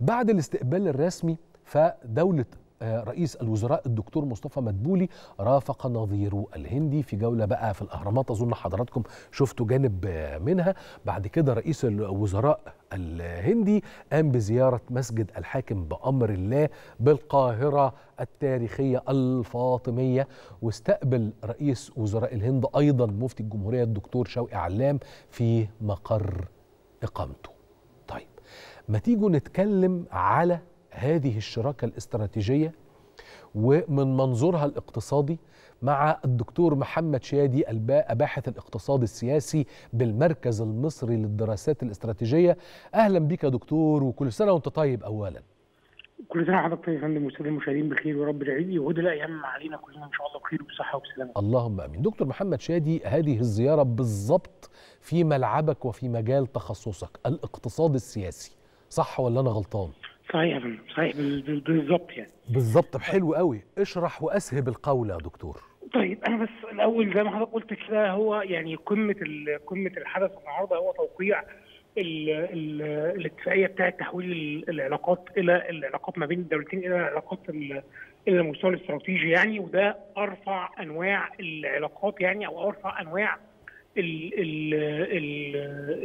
بعد الاستقبال الرسمي فدولة رئيس الوزراء الدكتور مصطفى مدبولي رافق نظيره الهندي في جولة بقى في الأهرامات، أظن حضراتكم شفتوا جانب منها. بعد كده رئيس الوزراء الهندي قام بزيارة مسجد الحاكم بامر الله بالقاهرة التاريخية الفاطمية، واستقبل رئيس وزراء الهند أيضا مفتي الجمهورية الدكتور شوقي علام في مقر إقامته. طيب، ما تيجوا نتكلم على هذه الشراكة الاستراتيجية ومن منظورها الاقتصادي مع الدكتور محمد شادي الباحث الاقتصاد السياسي بالمركز المصري للدراسات الاستراتيجية. أهلا بك يا دكتور، وكل سنة وانت طيب. أولا كل سنة حضرتك يا فندم وسائر المشاهدين بخير، ورب العيد وهدى الأيام علينا كلنا إن شاء الله بخير وصحة وسلامة. اللهم آمين. دكتور محمد شادي، هذه الزيارة بالضبط في ملعبك وفي مجال تخصصك الاقتصاد السياسي، صح ولا أنا غلطان؟ صحيح يا فندم، صحيح بالظبط يعني. بالظبط، حلو قوي. اشرح واسهب القول يا دكتور. طيب، انا بس الاول زي ما حضرتك قلت كده، هو يعني قمه الحدث النهارده هو توقيع الاتفاقيه بتاعه تحويل العلاقات ما بين الدولتين الى علاقات المستوى الاستراتيجي يعني، وده ارفع انواع العلاقات يعني، او ارفع انواع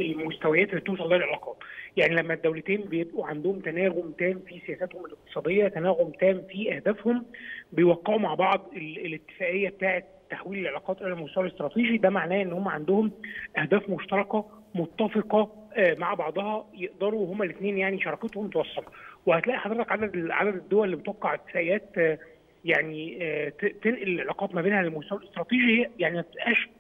المستويات اللي توصل لها العلاقات. يعني لما الدولتين بيبقوا عندهم تناغم تام في سياساتهم الاقتصادية، تناغم تام في أهدافهم، بيوقعوا مع بعض الاتفاقية بتاعت تحويل العلاقات إلى المستوى الاستراتيجي. ده معناه إن هم عندهم أهداف مشتركة متفقة مع بعضها، يقدروا هما الاثنين يعني شراكتهم توصل. وهتلاقي حضرتك عدد الدول اللي بتوقع اتفاقيات يعني تنقل العلاقات ما بينها للمستوى الاستراتيجي يعني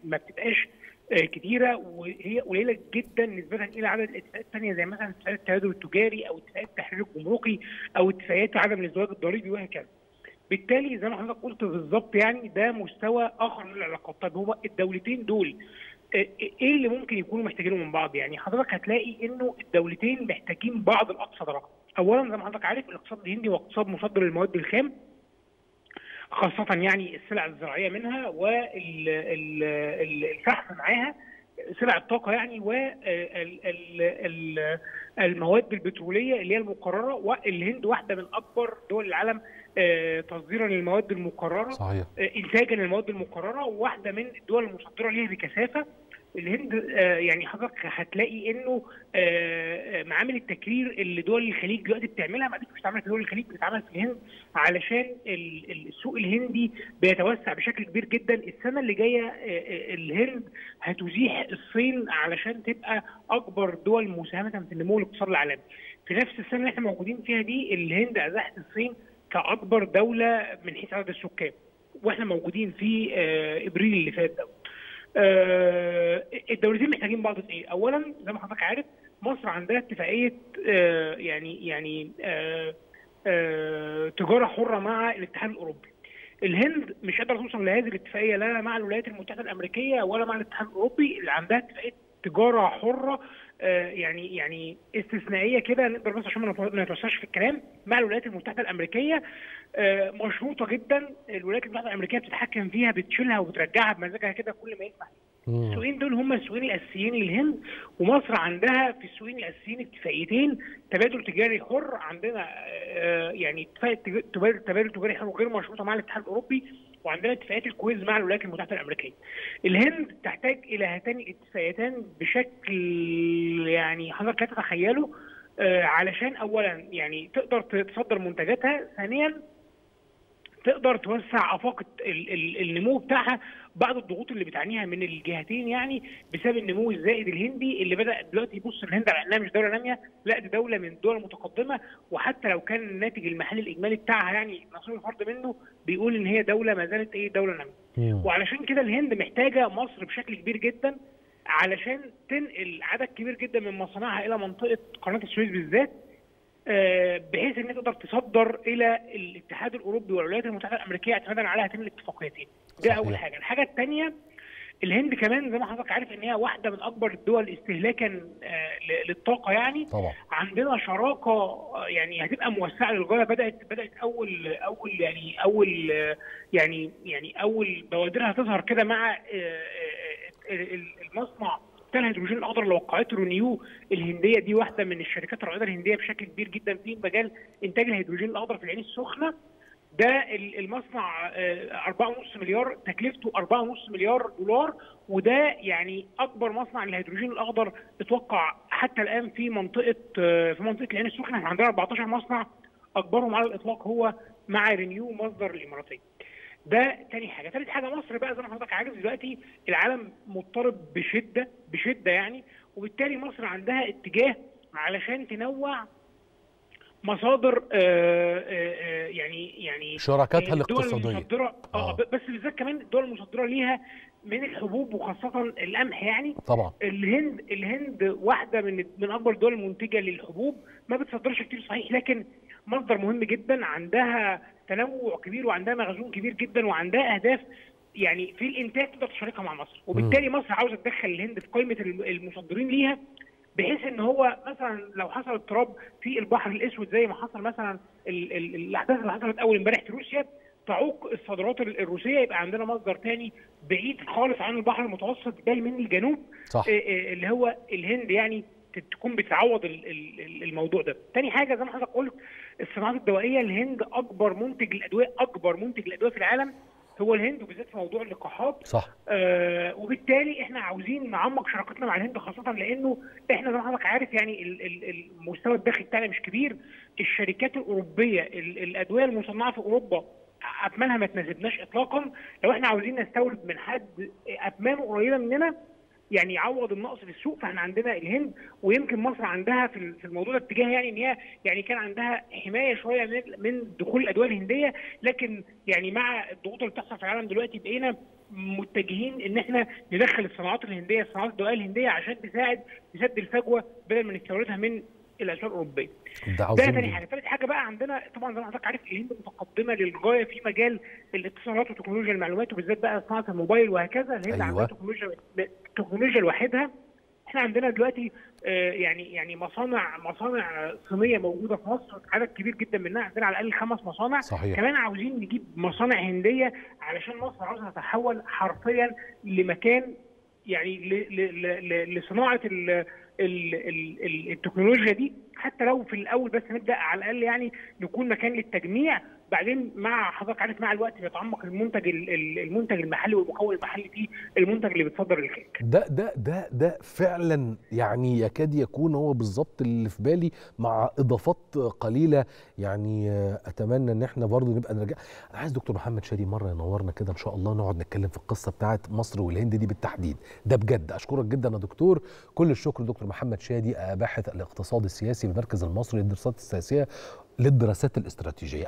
ما بتبقاش كتيرة، وهي قليلة جدا نسبة إلى عدد الاتفاقات الثانية، زي مثلا اتفاقات التبادل التجاري أو اتفاقات التحرير الجمركي أو اتفاقات عدم الازدواج الضريبي وهكذا. بالتالي زي ما حضرتك قلت بالظبط يعني ده مستوى آخر من العلاقات. طب هما الدولتين دول إيه اللي ممكن يكونوا محتاجينه من بعض؟ يعني حضرتك هتلاقي إنه الدولتين محتاجين بعض الأقصى درجة. أولا زي ما حضرتك عارف، الاقتصاد الهندي هو اقتصاد مصدر للمواد الخام، خاصة يعني السلع الزراعية منها والفحم معاها، سلع الطاقة يعني، والمواد البترولية اللي هي المقررة. والهند واحدة من أكبر دول العالم تصديرا للمواد المقررة، صحيح، إنتاجا للمواد المقررة، وواحدة من الدول المصدرة ليها بكثافة. الهند يعني حضرتك هتلاقي انه معامل التكرير اللي دول الخليج دلوقتي بتعملها ما بقتش بتتعمل في دول الخليج، بتتعمل في الهند، علشان السوق الهندي بيتوسع بشكل كبير جدا. السنه اللي جايه الهند هتزيح الصين علشان تبقى اكبر دول مساهمه في نمو الاقتصاد العالمي. في نفس السنه اللي احنا موجودين فيها دي، الهند ازاحت الصين كاكبر دوله من حيث عدد السكان، واحنا موجودين في ابريل اللي فات ده. الدولتين محتاجين بعض في ايه؟ اولا زي ما حضرتك عارف، مصر عندها اتفاقيه تجاره حره مع الاتحاد الاوروبي. الهند مش قادره توصل لهذه الاتفاقيه لا مع الولايات المتحده الامريكيه ولا مع الاتحاد الاوروبي، اللي عندها اتفاقيه تجاره حره يعني استثنائيه كده، نقدر بس عشان ما نتوسعش في الكلام، مع الولايات المتحده الامريكيه مشروطه جدا، الولايات المتحده الامريكيه بتتحكم فيها، بتشيلها وبترجعها بمزاجها كده كل ما يسمح. السوقين دول هم السوقين الاساسيين للهند، ومصر عندها في السوقين الاساسيين اتفاقيتين تبادل تجاري حر. عندنا يعني اتفاقيه تبادل تجاري حر غير مشروطه مع الاتحاد الاوروبي، وعندنا اتفاقيات الكويز مع الولايات المتحده الامريكيه. الهند تحتاج الى هاتان الاتفاقيتان بشكل يعني حضرتك تتخيله، علشان اولا يعني تقدر تصدر منتجاتها، ثانيا تقدر توسع افاق النمو بتاعها بعد الضغوط اللي بتعانيها من الجهتين يعني، بسبب النمو الزائد الهندي اللي بدا دلوقتي يبص الهند على انها مش دوله ناميه، لا دي دوله من الدول المتقدمه. وحتى لو كان الناتج المحلي الاجمالي بتاعها يعني مصروف الفرد منه بيقول ان هي دوله ما زالت ايه، دوله ناميه. وعلشان كده الهند محتاجه مصر بشكل كبير جدا، علشان تنقل عدد كبير جدا من مصانعها الى منطقه قناه السويس بالذات، بحيث انها تقدر تصدر الى الاتحاد الاوروبي والولايات المتحده الامريكيه اعتمادا على هاتين الاتفاقيتين. ده اول حاجه. الحاجه الثانيه، الهند كمان زي ما حضرتك عارف ان هي واحده من اكبر الدول استهلاكا للطاقه يعني. طبعا عندنا شراكه يعني هتبقى موسعه للغايه، بدات اول بوادرها تظهر كده مع المصنع قتال هيدروجين الاخضر اللي وقعته رينيو الهنديه، دي واحده من الشركات الرائده الهنديه بشكل كبير جدا في مجال انتاج الهيدروجين الاخضر في العين السخنه. ده المصنع 4.5 مليار تكلفته 4.5 مليار دولار، وده يعني اكبر مصنع للهيدروجين الاخضر اتوقع حتى الان في منطقه العين السخنه. احنا عندنا 14 مصنع، اكبرهم على الاطلاق هو مع رينيو مصدر الاماراتيه. ده تاني حاجه. تالت حاجه، مصر بقى زي ما حضرتك عارف دلوقتي العالم مضطرب بشده يعني، وبالتالي مصر عندها اتجاه علشان تنوع مصادر يعني شراكاتها الاقتصاديه بس بالذات كمان الدول المصدره ليها من الحبوب وخاصه القمح يعني. طبعا الهند واحده من اكبر الدول المنتجه للحبوب، ما بتصدرش كتير صحيح، لكن مصدر مهم جدا، عندها تنوع كبير وعندها مخزون كبير جدا وعندها اهداف يعني في الانتاج تقدر تشاركها مع مصر، وبالتالي مصر عاوزه تدخل الهند في قائمه المصدرين ليها، بحيث ان هو مثلا لو حصل اضطراب في البحر الاسود زي ما حصل مثلا الاحداث اللي حصلت اول امبارح في روسيا تعوق الصادرات الروسيه، يبقى عندنا مصدر ثاني بعيد خالص عن البحر المتوسط جاي من الجنوب صح. اللي هو الهند يعني تكون بتعوض الموضوع ده. تاني حاجه زي ما حضرتك قلت الصناعات الدوائيه، الهند اكبر منتج للادويه في العالم هو الهند، وبالذات في موضوع اللقاحات صح. وبالتالي احنا عاوزين نعمق شراكتنا مع الهند، خاصه لانه احنا زي ما حضرتك عارف يعني المستوى الداخلي بتاعنا مش كبير، الشركات الاوروبيه الادويه المصنعه في اوروبا اثمانها ما تناسبناش اطلاقا، لو احنا عاوزين نستورد من حد اثمانه قريبه مننا يعني يعوض النقص في السوق، فاحنا عندنا الهند. ويمكن مصر عندها في الموضوع ده اتجاه يعني ان هي يعني كان عندها حمايه شويه من دخول الادويه الهنديه، لكن يعني مع الضغوط اللي بتحصل في العالم دلوقتي بقينا متجهين ان احنا ندخل الصناعات الهنديه، الصناعات الدوائيه الهنديه عشان تساعد تسد الفجوه بدل من استوردها من الاسواق الاوروبيه. ده ثاني حاجه. ثالث حاجه بقى عندنا طبعا زي ما حضرتك عارف الهند متقدمه للغايه في مجال الاتصالات وتكنولوجيا المعلومات، وبالذات بقى صناعه الموبايل وهكذا. الهند أيوة. عندها تكنولوجيا لوحدها. احنا عندنا دلوقتي يعني مصانع صينيه موجوده في مصر، عدد كبير جدا منها، عندنا على الاقل 5 مصانع صحيح. كمان عاوزين نجيب مصانع هنديه علشان مصر عاوزه تتحول حرفيا لمكان يعني لصناعه التكنولوجيا دي، حتى لو في الاول بس نبدا على الاقل يعني نكون مكان للتجميع، بعدين مع حضرتك عارف مع الوقت بيتعمق المنتج المحلي والمكون المحلي فيه المنتج اللي بيتصدر للخارج. ده فعلا يعني يكاد يكون هو بالظبط اللي في بالي، مع اضافات قليله يعني. اتمنى ان احنا برضه نبقى نرجع. انا عايز دكتور محمد شادي مره ينورنا كده ان شاء الله، نقعد نتكلم في القصه بتاعه مصر والهند دي بالتحديد. ده بجد اشكرك جدا يا دكتور، كل الشكر. دكتور محمد شادي، باحث الاقتصاد السياسي بالمركز المصري للدراسات الاستراتيجيه.